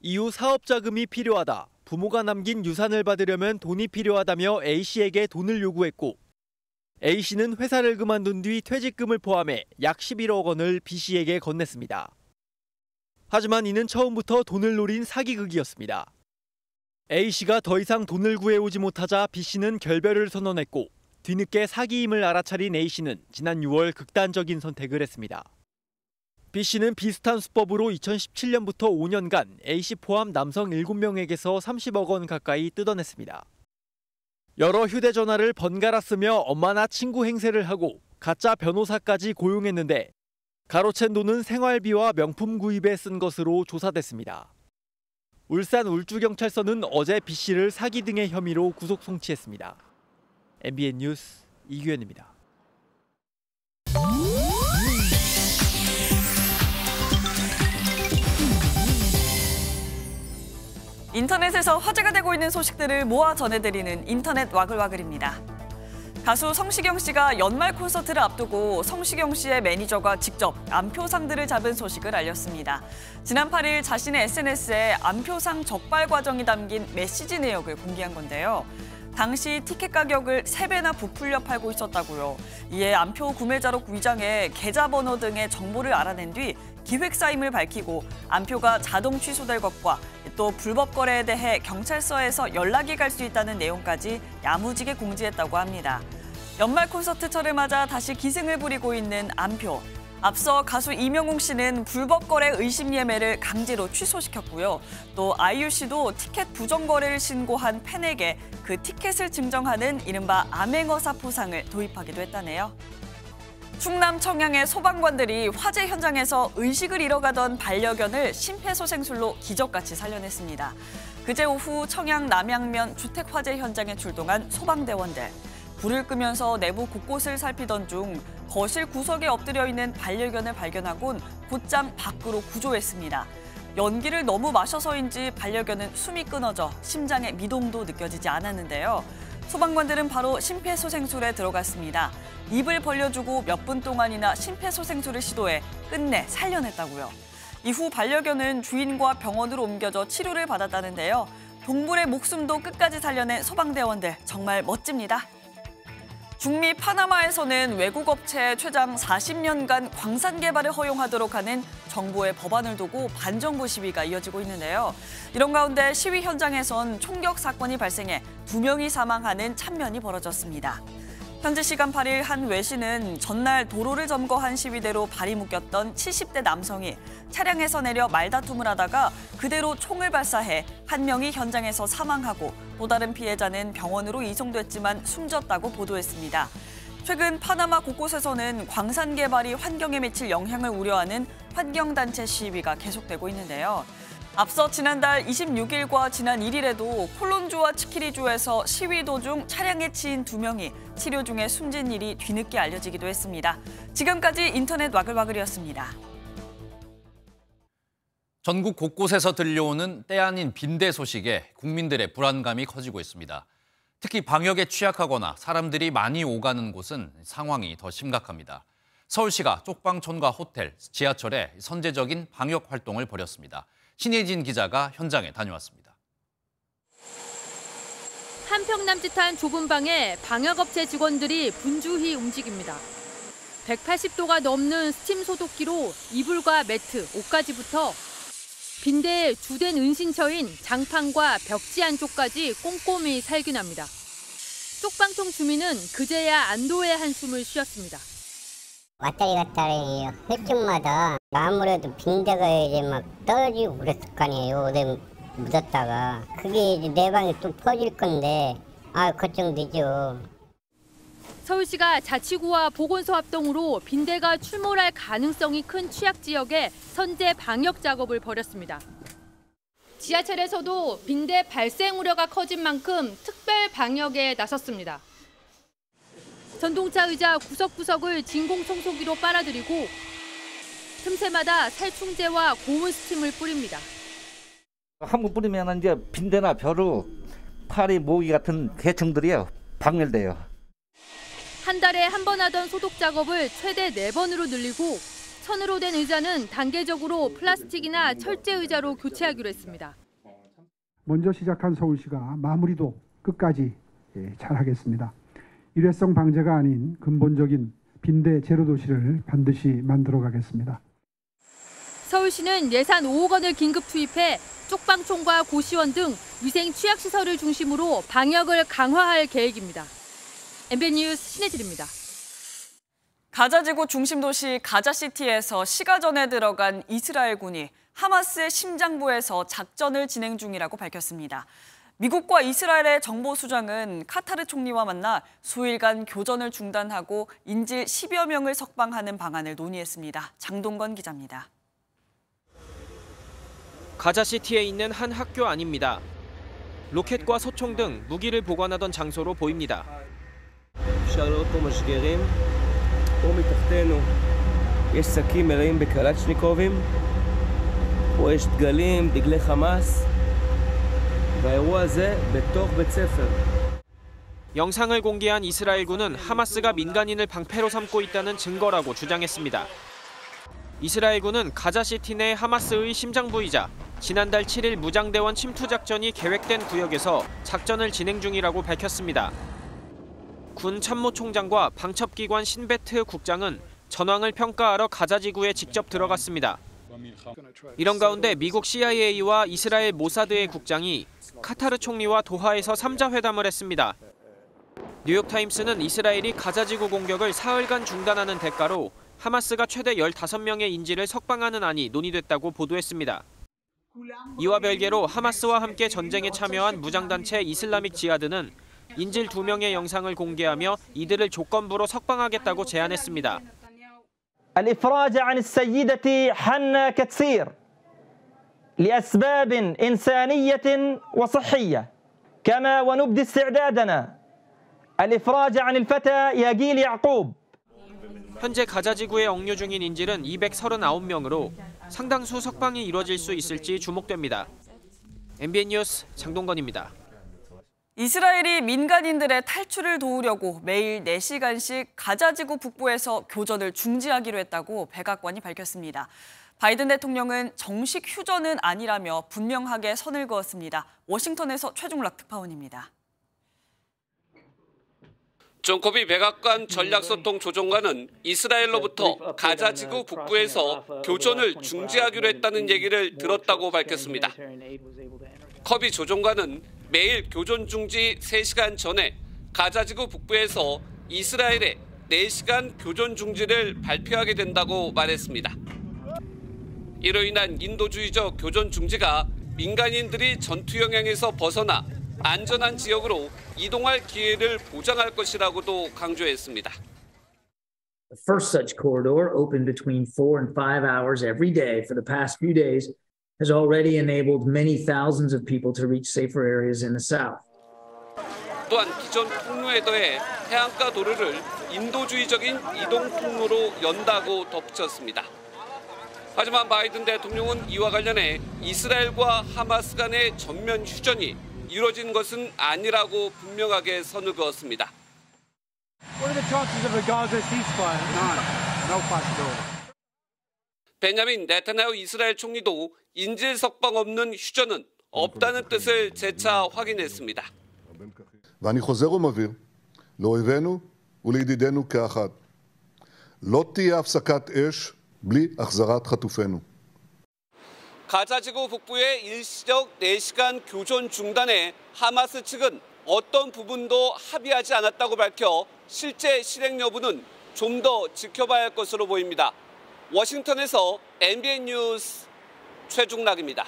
이후 사업 자금이 필요하다, 부모가 남긴 유산을 받으려면 돈이 필요하다며 A씨에게 돈을 요구했고, A씨는 회사를 그만둔 뒤 퇴직금을 포함해 약 11억 원을 B씨에게 건넸습니다. 하지만 이는 처음부터 돈을 노린 사기극이었습니다. A씨가 더 이상 돈을 구해오지 못하자 B씨는 결별을 선언했고, 뒤늦게 사기임을 알아차린 A씨는 지난 6월 극단적인 선택을 했습니다. B씨는 비슷한 수법으로 2017년부터 5년간 A씨 포함 남성 7명에게서 30억 원 가까이 뜯어냈습니다. 여러 휴대전화를 번갈아 쓰며 엄마나 친구 행세를 하고 가짜 변호사까지 고용했는데, 가로챈 돈은 생활비와 명품 구입에 쓴 것으로 조사됐습니다. 울산 울주경찰서는 어제 B씨를 사기 등의 혐의로 구속 송치했습니다. MBN 뉴스 이규현입니다. 인터넷에서 화제가 되고 있는 소식들을 모아 전해드리는 인터넷 와글와글입니다. 가수 성시경 씨가 연말 콘서트를 앞두고 성시경 씨의 매니저가 직접 안표상들을 잡은 소식을 알렸습니다. 지난 8일 자신의 SNS에 안표상 적발 과정이 담긴 메시지 내역을 공개한 건데요. 당시 티켓 가격을 3배나 부풀려 팔고 있었다고요. 이에 안표 구매자로 위장해 계좌번호 등의 정보를 알아낸 뒤 기획사임을 밝히고 안표가 자동 취소될 것과 또 불법 거래에 대해 경찰서에서 연락이 갈 수 있다는 내용까지 야무지게 공지했다고 합니다. 연말 콘서트철을 맞아 다시 기승을 부리고 있는 안표. 앞서 가수 이명웅 씨는 불법 거래 의심 예매를 강제로 취소시켰고요. 또 아이유 씨도 티켓 부정 거래를 신고한 팬에게 그 티켓을 증정하는 이른바 암행어사포상을 도입하기도 했다네요. 충남 청양의 소방관들이 화재 현장에서 의식을 잃어가던 반려견을 심폐소생술로 기적같이 살려냈습니다. 그제 오후 청양 남양면 주택 화재 현장에 출동한 소방대원들. 불을 끄면서 내부 곳곳을 살피던 중 거실 구석에 엎드려 있는 반려견을 발견하곤 곧장 밖으로 구조했습니다. 연기를 너무 마셔서인지 반려견은 숨이 끊어져 심장의 미동도 느껴지지 않았는데요. 소방관들은 바로 심폐소생술에 들어갔습니다. 입을 벌려주고 몇 분 동안이나 심폐소생술을 시도해 끝내 살려냈다고요. 이후 반려견은 주인과 병원으로 옮겨져 치료를 받았다는데요. 동물의 목숨도 끝까지 살려낸 소방대원들 정말 멋집니다. 북미 파나마에서는 외국 업체에 최장 40년간 광산 개발을 허용하도록 하는 정부의 법안을 두고 반정부 시위가 이어지고 있는데요. 이런 가운데 시위 현장에선 총격 사건이 발생해 2명이 사망하는 참면이 벌어졌습니다. 현지 시간 8일 한 외신은 전날 도로를 점거한 시위대로 발이 묶였던 70대 남성이 차량에서 내려 말다툼을 하다가 그대로 총을 발사해 1명이 현장에서 사망하고 또 다른 피해자는 병원으로 이송됐지만 숨졌다고 보도했습니다. 최근 파나마 곳곳에서는 광산 개발이 환경에 미칠 영향을 우려하는 환경단체 시위가 계속되고 있는데요. 앞서 지난달 26일과 지난 1일에도 콜론주와 치키리주에서 시위 도중 차량에 치인 2명이 치료 중에 숨진 일이 뒤늦게 알려지기도 했습니다. 지금까지 인터넷 와글와글이었습니다. 전국 곳곳에서 들려오는 때 아닌 빈대 소식에 국민들의 불안감이 커지고 있습니다. 특히 방역에 취약하거나 사람들이 많이 오가는 곳은 상황이 더 심각합니다. 서울시가 쪽방촌과 호텔, 지하철에 선제적인 방역 활동을 벌였습니다. 신혜진 기자가 현장에 다녀왔습니다. 한평남짓한 좁은 방에 방역업체 직원들이 분주히 움직입니다. 180도가 넘는 스팀 소독기로 이불과 매트, 옷까지부터 빈대에 주된 은신처인 장판과 벽지 안쪽까지 꼼꼼히 살균합니다. 쪽방촌 주민은 그제야 안도의 한숨을 쉬었습니다. 왔다리 갔다리 할 적마다 아무래도 빈대가 이제 막 떨어지고 그랬을 거 아니에요. 오래 묻었다가 그게 이제 내 방에 또 퍼질 건데 아 걱정되죠. 서울시가 자치구와 보건소 합동으로 빈대가 출몰할 가능성이 큰 취약 지역에 선제 방역 작업을 벌였습니다. 지하철에서도 빈대 발생 우려가 커진 만큼 특별 방역에 나섰습니다. 전동차 의자 구석구석을 진공 청소기로 빨아들이고 틈새마다 살충제와 고무 스팀을 뿌립니다. 한 번 뿌리면 이제 빈대나 벼룩, 파리, 모기 같은 개충들이요 박멸돼요. 한 달에 한 번 하던 소독 작업을 최대 4번으로 늘리고 천으로 된 의자는 단계적으로 플라스틱이나 철제 의자로 교체하기로 했습니다. 먼저 시작한 서울시가 마무리도 끝까지 잘하겠습니다. 일회성 방제가 아닌 근본적인 빈대 제로 도시를 반드시 만들어 가겠습니다. 서울시는 예산 5억 원을 긴급 투입해 쪽방촌과 고시원 등 위생 취약시설을 중심으로 방역을 강화할 계획입니다. MBN 뉴스 신혜진입니다. 가자지구 중심 도시 가자시티에서 시가 전에 들어간 이스라엘군이 하마스의 심장부에서 작전을 진행 중이라고 밝혔습니다. 미국과 이스라엘의 정보수장은 카타르 총리와 만나 수일간 교전을 중단하고 인질 10여 명을 석방하는 방안을 논의했습니다. 장동건 기자입니다. 가자시티에 있는 한 학교 안입니다. 로켓과 소총 등 무기를 보관하던 장소로 보입니다. 영상을 공개한 이스라엘군은 하마스가 민간인을 방패로 삼고 있다는 증거라고 주장했습니다. 이스라엘군은 가자시티 내 하마스의 심장부이자 지난달 7일 무장대원 침투 작전이 계획된 구역에서 작전을 진행 중이라고 밝혔습니다. 군 참모총장과 방첩기관 신베트 국장은 전황을 평가하러 가자지구에 직접 들어갔습니다. 이런 가운데 미국 CIA와 이스라엘 모사드의 국장이 카타르 총리와 도하에서 3자회담을 했습니다. 뉴욕타임스는 이스라엘이 가자지구 공격을 사흘간 중단하는 대가로 하마스가 최대 15명의 인질을 석방하는 안이 논의됐다고 보도했습니다. 이와 별개로 하마스와 함께 전쟁에 참여한 무장단체 이슬라믹 지하드는 인질 2명의 영상을 공개하며 이들을 조건부로 석방하겠다고 제안했습니다. الإفراج عن السيدة حنا كتسير لأسباب إنسانية وصحية كما ونبدي استعدادنا الإفراج عن الفتى ياجيل يعقوب. 현재 가자지구에 억류 중인 인질은 239명으로 상당수 석방이 이뤄질 수 있을지 주목됩니다. MBN 뉴스 장동건입니다. 이스라엘이 민간인들의 탈출을 도우려고 매일 4시간씩 가자지구 북부에서 교전을 중지하기로 했다고 백악관이 밝혔습니다. 바이든 대통령은 정식 휴전은 아니라며 분명하게 선을 그었습니다. 워싱턴에서 최종락 특파원입니다. 존 코비 백악관 전략소통 조정관은 이스라엘로부터 가자지구 북부에서 교전을 중지하기로 했다는 얘기를 들었다고 밝혔습니다. 커비 조정관은 매일 교전 중지 3시간 전에 가자지구 북부에서 이스라엘의 4시간 교전 중지를 발표하게 된다고 말했습니다. 이로 인한 인도주의적 교전 중지가 민간인들이 전투 영향에서 벗어나 안전한 지역으로 이동할 기회를 보장할 것이라고도 강조했습니다. The first such corridor opened between 4 and 5 hours every day for the past few days. has already enabled many thousands of people to reach safer areas in the south. 또한 기존 통로에 더해 해안가 도로를 인도주의적인 이동 통로로 연다고 덧붙였습니다. 하지만 바이든 대통령은 이와 관련해 이스라엘과 하마스 간의 전면 휴전이 이루어진 것은 아니라고 분명하게 선을 그었습니다. What are the chances of a Gaza ceasefire? No possibility. 베냐민 네타냐후 이스라엘 총리도 인질 석방 없는 휴전은 없다는 뜻을 재차 확인했습니다. ואני חוזר ומבהיר לאויבינו ולידידינו כאחד. לא תהיה הפסקת אש בלי החזרת חטופינו. 가자지구 북부의 일시적 4시간 교전 중단에 하마스 측은 어떤 부분도 합의하지 않았다고 밝혀 실제 실행 여부는 좀 더 지켜봐야 할 것으로 보입니다. 워싱턴에서 MBN 뉴스 최중락입니다.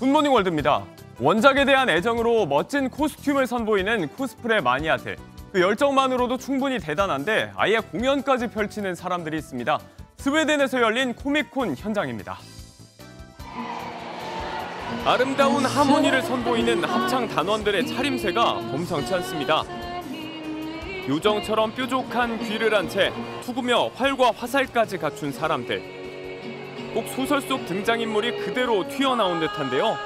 굿모닝 월드입니다. 원작에 대한 애정으로 멋진 코스튬을 선보이는 코스프레 마니아들. 그 열정만으로도 충분히 대단한데 아예 공연까지 펼치는 사람들이 있습니다. 스웨덴에서 열린 코믹콘 현장입니다. 아름다운 하모니를 선보이는 합창 단원들의 차림새가 범상치 않습니다. 요정처럼 뾰족한 귀를 한 채 투구며 활과 화살까지 갖춘 사람들. 꼭 소설 속 등장인물이 그대로 튀어나온 듯한데요.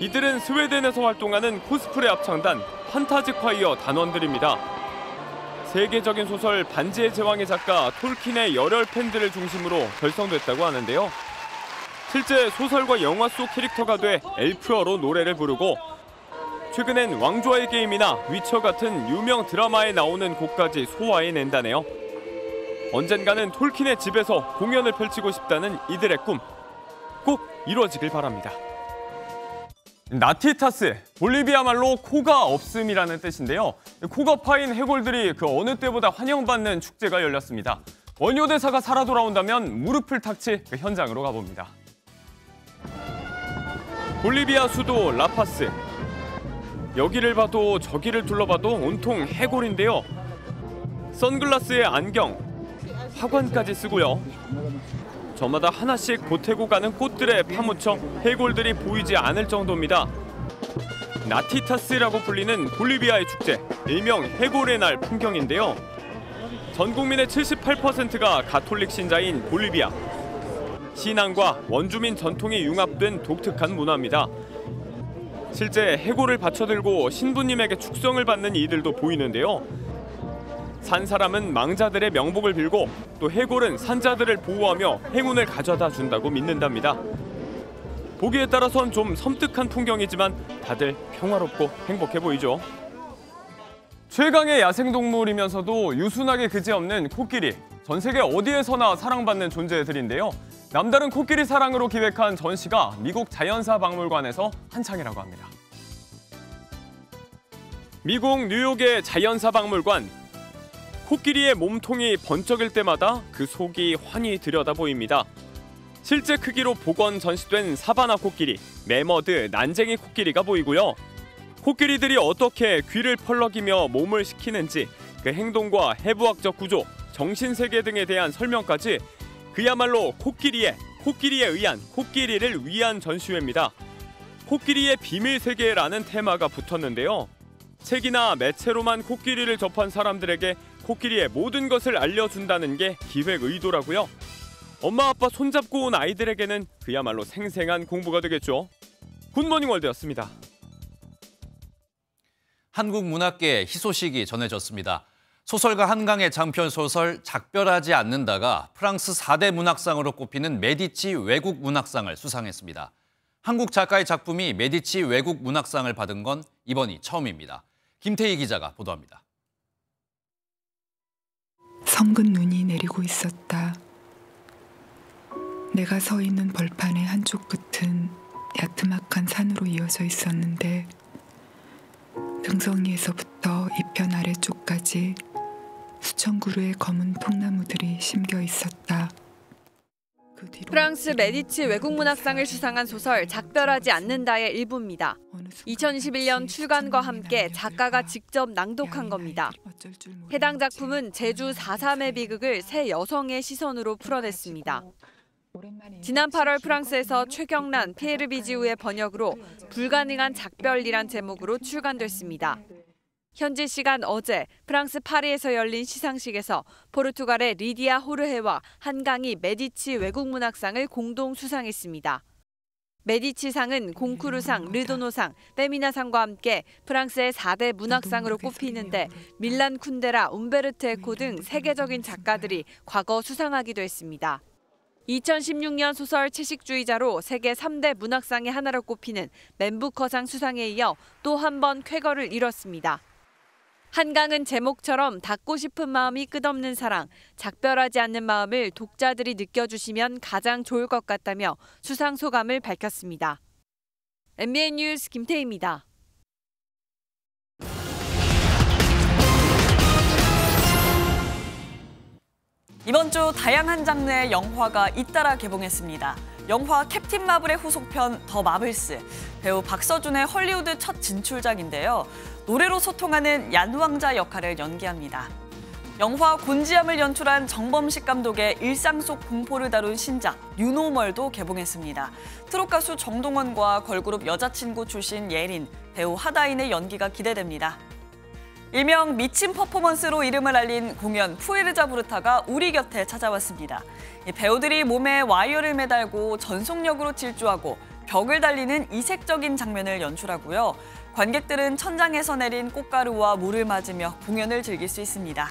이들은 스웨덴에서 활동하는 코스프레 합창단 판타지콰이어 단원들입니다. 세계적인 소설 반지의 제왕의 작가 톨킨의 열혈 팬들을 중심으로 결성됐다고 하는데요. 실제 소설과 영화 속 캐릭터가 돼 엘프어로 노래를 부르고 최근엔 왕좌의 게임이나 위처 같은 유명 드라마에 나오는 곡까지 소화해낸다네요. 언젠가는 톨킨의 집에서 공연을 펼치고 싶다는 이들의 꿈, 꼭 이루어지길 바랍니다. 나티타스, 볼리비아말로 코가 없음이라는 뜻인데요. 코가 파인 해골들이 그 어느 때보다 환영받는 축제가 열렸습니다. 원효대사가 살아 돌아온다면 무릎을 탁치 그 현장으로 가봅니다. 볼리비아 수도 라파스. 여기를 봐도 저기를 둘러봐도 온통 해골인데요. 선글라스에 안경, 화관까지 쓰고요. 저마다 하나씩 보태고 가는 꽃들에 파묻혀 해골들이 보이지 않을 정도입니다. 나티타스라고 불리는 볼리비아의 축제, 일명 해골의 날 풍경인데요. 전 국민의 78%가 가톨릭 신자인 볼리비아. 신앙과 원주민 전통이 융합된 독특한 문화입니다. 실제 해골을 받쳐들고 신부님에게 축성을 받는 이들도 보이는데요. 산 사람은 망자들의 명복을 빌고 또 해골은 산자들을 보호하며 행운을 가져다 준다고 믿는답니다. 보기에 따라선 좀 섬뜩한 풍경이지만 다들 평화롭고 행복해 보이죠. 최강의 야생동물이면서도 유순하게 그지없는 코끼리. 전 세계 어디에서나 사랑받는 존재들인데요. 남다른 코끼리 사랑으로 기획한 전시가 미국 자연사 박물관에서 한창이라고 합니다. 미국 뉴욕의 자연사 박물관. 코끼리의 몸통이 번쩍일 때마다 그 속이 환히 들여다 보입니다. 실제 크기로 복원 전시된 사바나 코끼리, 매머드, 난쟁이 코끼리가 보이고요. 코끼리들이 어떻게 귀를 펄럭이며 몸을 식히는지, 그 행동과 해부학적 구조, 정신세계 등에 대한 설명까지 그야말로 코끼리에 의한 코끼리를 위한 전시회입니다. 코끼리의 비밀세계라는 테마가 붙었는데요. 책이나 매체로만 코끼리를 접한 사람들에게 코끼리의 모든 것을 알려준다는 게 기획 의도라고요. 엄마 아빠 손잡고 온 아이들에게는 그야말로 생생한 공부가 되겠죠. 굿모닝 월드였습니다. 한국 문학계의 희소식이 전해졌습니다. 소설가 한강의 장편소설 작별하지 않는다가 프랑스 4대 문학상으로 꼽히는 메디치 외국 문학상을 수상했습니다. 한국 작가의 작품이 메디치 외국 문학상을 받은 건 이번이 처음입니다. 김태희 기자가 보도합니다. 성근 눈이 내리고 있었다. 내가 서 있는 벌판의 한쪽 끝은 야트막한 산으로 이어져 있었는데 등성이에서부터 이편 아래쪽까지 수천 그루의 검은 통나무들이 심겨 있었다. 프랑스 메디치 외국문학상을 수상한 소설 작별하지 않는다의 일부입니다. 2021년 출간과 함께 작가가 직접 낭독한 겁니다. 해당 작품은 제주 4.3의 비극을 세 여성의 시선으로 풀어냈습니다. 지난 8월 프랑스에서 최경란, 피에르 비지우의 번역으로 불가능한 작별이란 제목으로 출간됐습니다. 현지 시간 어제 프랑스 파리에서 열린 시상식에서 포르투갈의 리디아 호르헤와 한강이 메디치 외국문학상을 공동 수상했습니다. 메디치상은 공쿠르상, 르도노상, 페미나상과 함께 프랑스의 4대 문학상으로 꼽히는데 밀란쿤데라, 움베르토 에코 등 세계적인 작가들이 과거 수상하기도 했습니다. 2016년 소설 채식주의자로 세계 3대 문학상의 하나로 꼽히는 맨부커상 수상에 이어 또 한 번 쾌거를 이뤘습니다. 한강은 제목처럼 닿고 싶은 마음이 끝없는 사랑, 작별하지 않는 마음을 독자들이 느껴주시면 가장 좋을 것 같다며 수상 소감을 밝혔습니다. MBN 뉴스 김태희입니다. 이번 주 다양한 장르의 영화가 잇따라 개봉했습니다. 영화 캡틴 마블의 후속편 더 마블스, 배우 박서준의 헐리우드 첫 진출작인데요. 노래로 소통하는 얀왕자 역할을 연기합니다. 영화 곤지암을 연출한 정범식 감독의 일상 속 공포를 다룬 신작 뉴노멀도 개봉했습니다. 트롯 가수 정동원과 걸그룹 여자친구 출신 예린, 배우 하다인의 연기가 기대됩니다. 일명 미친 퍼포먼스로 이름을 알린 공연 푸에르자 부르타가 우리 곁에 찾아왔습니다. 배우들이 몸에 와이어를 매달고 전속력으로 질주하고 벽을 달리는 이색적인 장면을 연출하고요. 관객들은 천장에서 내린 꽃가루와 물을 맞으며 공연을 즐길 수 있습니다.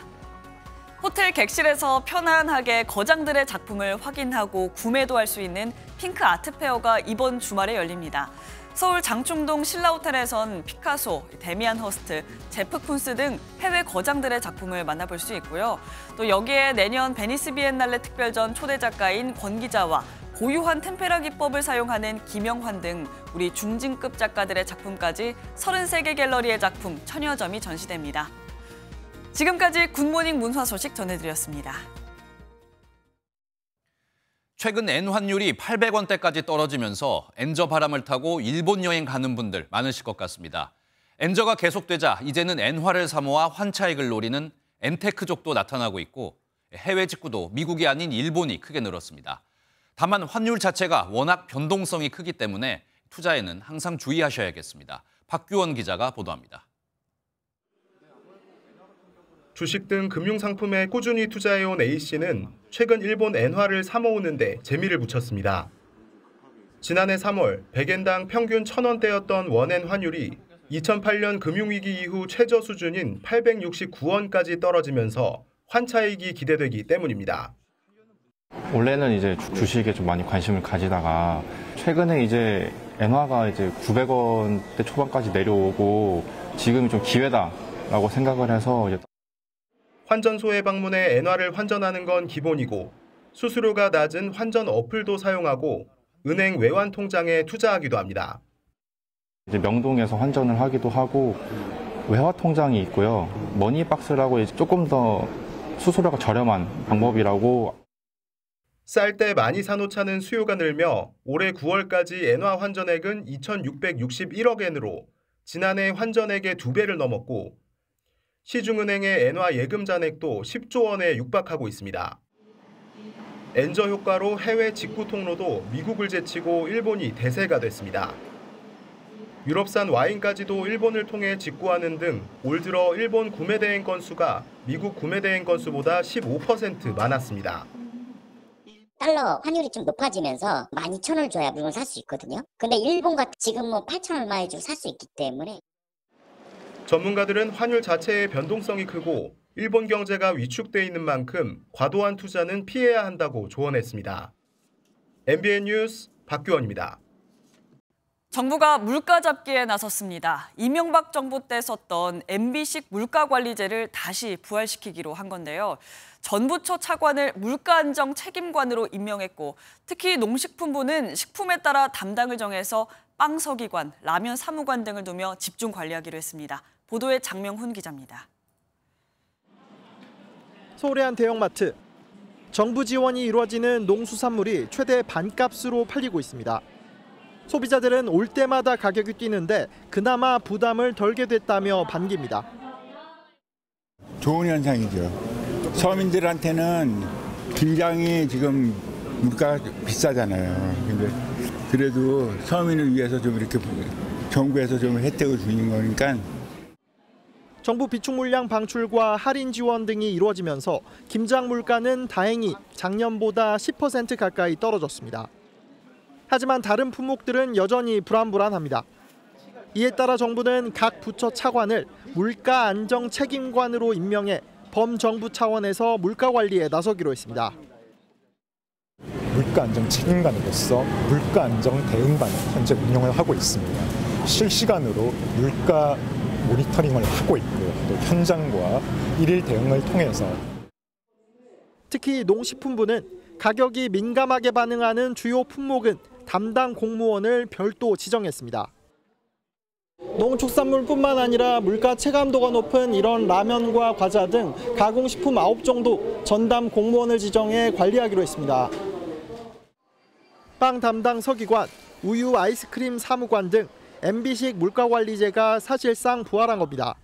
호텔 객실에서 편안하게 거장들의 작품을 확인하고 구매도 할 수 있는 핑크 아트페어가 이번 주말에 열립니다. 서울 장충동 신라호텔에선 피카소, 데미안 허스트, 제프 쿤스 등 해외 거장들의 작품을 만나볼 수 있고요. 또 여기에 내년 베니스 비엔날레 특별전 초대 작가인 권 기자와 고유한 템페라 기법을 사용하는 김영환 등 우리 중진급 작가들의 작품까지 33개 갤러리의 작품 1000여 점이 전시됩니다. 지금까지 굿모닝 문화 소식 전해드렸습니다. 최근 엔 환율이 800원대까지 떨어지면서 엔저 바람을 타고 일본 여행 가는 분들 많으실 것 같습니다. 엔저가 계속되자 이제는 엔화를 사모아 환차익을 노리는 엔테크족도 나타나고 있고 해외 직구도 미국이 아닌 일본이 크게 늘었습니다. 다만 환율 자체가 워낙 변동성이 크기 때문에 투자에는 항상 주의하셔야겠습니다. 박규원 기자가 보도합니다. 주식 등 금융상품에 꾸준히 투자해온 A씨는 최근 일본 엔화를 사모으는 데 재미를 붙였습니다. 지난해 3월 100엔당 평균 1000원대였던 원엔 환율이 2008년 금융위기 이후 최저 수준인 869원까지 떨어지면서 환차익이 기대되기 때문입니다. 원래는 이제 주식에 좀 많이 관심을 가지다가 최근에 이제 엔화가 이제 900원대 초반까지 내려오고 지금이 좀 기회다라고 생각을 해서 이제 환전소에 방문해 엔화를 환전하는 건 기본이고 수수료가 낮은 환전 어플도 사용하고 은행 외환 통장에 투자하기도 합니다. 이제 명동에서 환전을 하기도 하고 외화 통장이 있고요. 머니박스라고 이제 조금 더 수수료가 저렴한 방법이라고. 쌀 때 많이 사놓자는 수요가 늘며 올해 9월까지 엔화 환전액은 2661억 엔으로 지난해 환전액의 2배를 넘었고 시중은행의 엔화 예금 잔액도 10조 원에 육박하고 있습니다. 엔저 효과로 해외 직구 통로도 미국을 제치고 일본이 대세가 됐습니다. 유럽산 와인까지도 일본을 통해 직구하는 등 올 들어 일본 구매 대행 건수가 미국 구매 대행 건수보다 15% 많았습니다. 달러 환율이 좀 높아지면서 12,000원을 줘야 물건 살 수 있거든요. 근데 일본 같은 지금 뭐 8,000원 얼마에 줄 살 수 있기 때문에. 전문가들은 환율 자체의 변동성이 크고 일본 경제가 위축돼 있는 만큼 과도한 투자는 피해야 한다고 조언했습니다. MBN 뉴스 박규원입니다. 정부가 물가 잡기에 나섰습니다. 이명박 정부 때 썼던 MB식 물가관리제를 다시 부활시키기로 한 건데요. 전부처 차관을 물가안정 책임관으로 임명했고 특히 농식품부는 식품에 따라 담당을 정해서 빵 서기관, 라면 사무관 등을 두며 집중 관리하기로 했습니다. 보도에 장명훈 기자입니다. 서울의 한 대형마트. 정부 지원이 이루어지는 농수산물이 최대 반값으로 팔리고 있습니다. 소비자들은 올 때마다 가격이 뛰는데 그나마 부담을 덜게 됐다며 반깁니다. 좋은 현상이죠. 서민들한테는 굉장히 지금 물가가 비싸잖아요. 근데 그래도 서민을 위해서 좀 이렇게 정부에서 좀 혜택을 주는 거니까. 정부 비축물량 방출과 할인 지원 등이 이루어지면서 김장 물가는 다행히 작년보다 10% 가까이 떨어졌습니다. 하지만 다른 품목들은 여전히 불안불안합니다. 이에 따라 정부는 각 부처 차관을 물가 안정 책임관으로 임명해 범정부 차원에서 물가 관리에 나서기로 했습니다. 물가 안정 책임관으로서 물가 안정 대응반을 현재 운영을 하고 있습니다. 실시간으로 물가 모니터링을 하고 있고요. 또 현장과 일일 대응을 통해서. 특히 농식품부는 가격이 민감하게 반응하는 주요 품목은 담당 공무원을 별도 지정했습니다. 농축산물뿐만 아니라 물가 체감도가 높은 이런 라면과 과자 등 가공식품 9종도 전담 공무원을 지정해 관리하기로 했습니다. 빵 담당 서기관, 우유 아이스크림 사무관 등 MB식 물가관리제가 사실상 부활한 겁니다.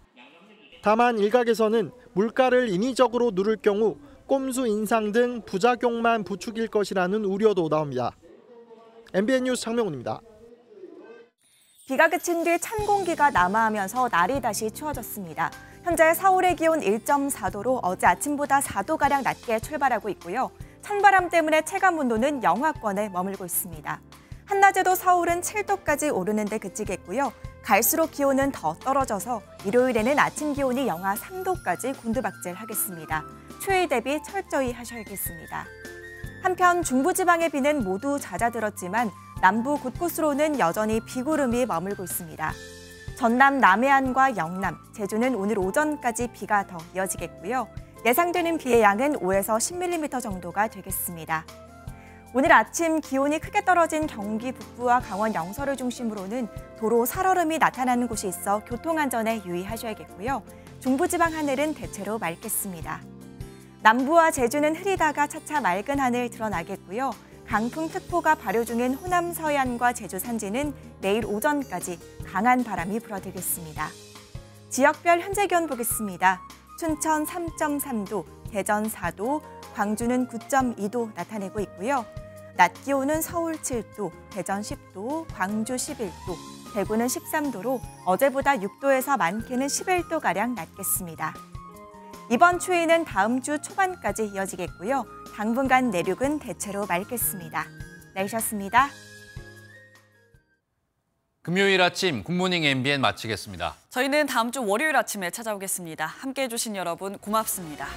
다만 일각에서는 물가를 인위적으로 누를 경우 꼼수 인상 등 부작용만 부추길 것이라는 우려도 나옵니다. MBN 뉴스 장명훈입니다. 비가 그친 뒤 찬 공기가 남하하면서 날이 다시 추워졌습니다. 현재 서울의 기온 1.4도로 어제 아침보다 4도가량 낮게 출발하고 있고요. 찬바람 때문에 체감 온도는 영하권에 머물고 있습니다. 한낮에도 서울은 7도까지 오르는 데 그치겠고요. 갈수록 기온은 더 떨어져서 일요일에는 아침 기온이 영하 3도까지 곤두박질하겠습니다. 추위 대비 철저히 하셔야겠습니다. 한편 중부지방의 비는 모두 잦아들었지만 남부 곳곳으로는 여전히 비구름이 머물고 있습니다. 전남 남해안과 영남, 제주는 오늘 오전까지 비가 더 이어지겠고요. 예상되는 비의 양은 5에서 10mm 정도가 되겠습니다. 오늘 아침 기온이 크게 떨어진 경기 북부와 강원 영서를 중심으로는 도로 살얼음이 나타나는 곳이 있어 교통안전에 유의하셔야겠고요. 중부지방 하늘은 대체로 맑겠습니다. 남부와 제주는 흐리다가 차차 맑은 하늘 드러나겠고요. 강풍특보가 발효 중인 호남 서해안과 제주 산지는 내일 오전까지 강한 바람이 불어들겠습니다. 지역별 현재 기온 보겠습니다. 춘천 3.3도, 대전 4도, 광주는 9.2도 나타내고 있고요. 낮 기온은 서울 7도, 대전 10도, 광주 11도, 대구는 13도로 어제보다 6도에서 많게는 11도가량 낮겠습니다. 이번 추위는 다음 주 초반까지 이어지겠고요. 당분간 내륙은 대체로 맑겠습니다. 날씨였습니다. 금요일 아침 굿모닝 MBN 마치겠습니다. 저희는 다음 주 월요일 아침에 찾아오겠습니다. 함께해 주신 여러분 고맙습니다.